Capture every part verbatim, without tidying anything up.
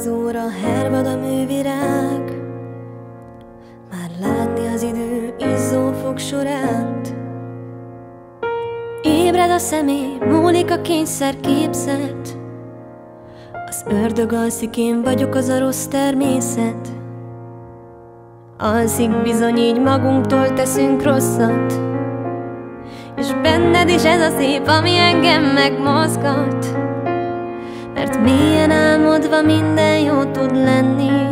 az óra, hervad a művirág. Már látni az idő izzó fogsorát. Ébred a szemé, múlik a kényszer képzet. Az ördög alszik, én vagyok az a rossz természet. Alszik bizony, így magunktól teszünk rosszat. És benned is ez a szép, ami engem megmozgat. Mert mélyen álmodva minden jó tud lenni,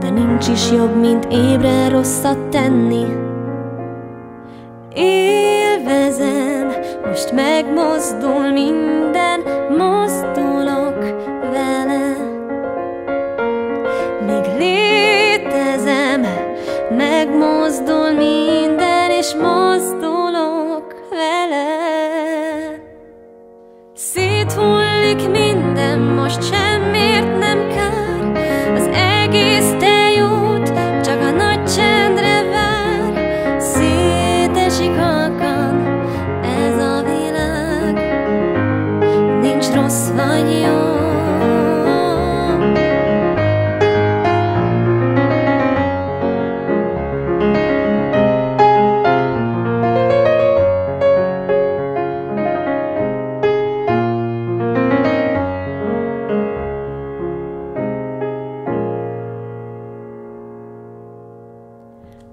de nincs is jobb, mint ébren rosszat tenni. Élvezem, most megmozdul minden, mozdulok vele. Még létezem, megmozdul minden, és mozdulok vele. Széthullik minden, most semmiért nem kár, az egész te jót, csak a nagy csendre vár. Szétesik halkan ez a világ, nincs rossz vagy jó.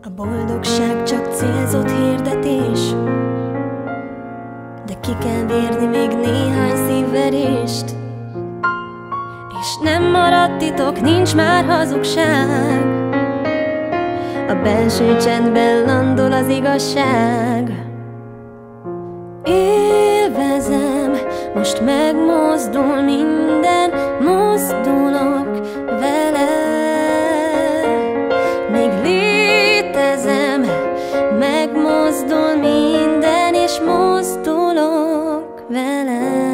A boldogság csak célzott hirdetés, de ki kell bírni még néhány szívverést. És nem marad titok, nincs már hazugság, a belső csendben landol az igazság. Élvezem, most megmozdul minden, mozdulok vele. Mozdul minden, és mozdulok vele.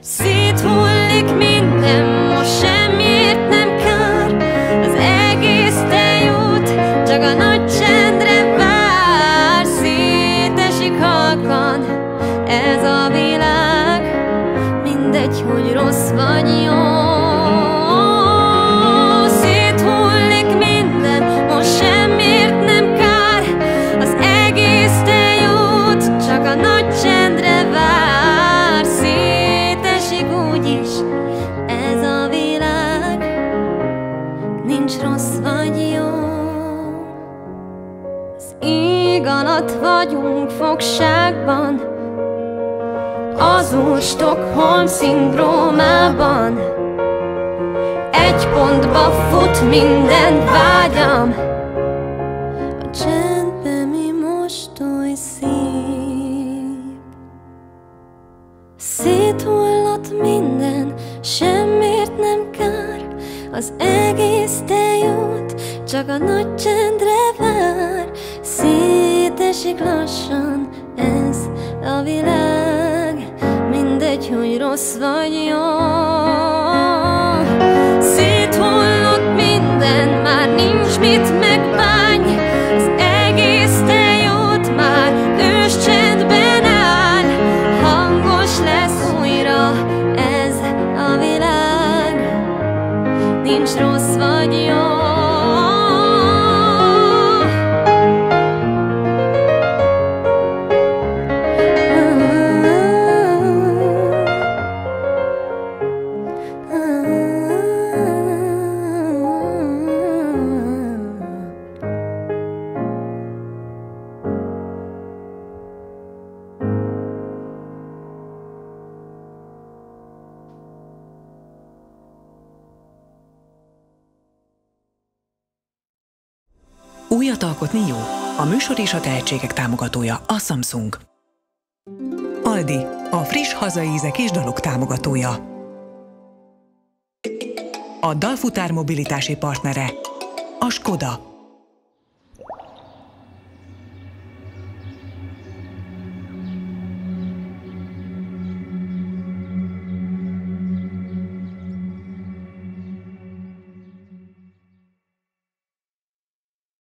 Széthullik minden, most semmiért nem kár, az egész te jót, csak a nagy csendre vár. Szétesik halkan ez a világ, mindegy, hogy rossz vagy jó. Nincs rossz vagy jó, az ég alatt vagyunk fogságban, az új Stockholm-szindrómában. Egy pontba fut minden vágyam, a csendben mi most oly szép. Széthullott minden, semmiért nem kár, az egész te jót, csak a nagy csendre vár. Szétesik lassan ez a világ, mindegy, hogy rossz vagy jó. Széthullott minden, már nincs mit megbánj, az egész te jót már ős csendben áll. Hangos lesz újra ez a világ, nincs rossz vagy jó. Újat alkotni jó. A műsor és a tehetségek támogatója a Samsung. Aldi, a friss hazai ízek és dalok támogatója. A Dalfutár mobilitási partnere a Skoda.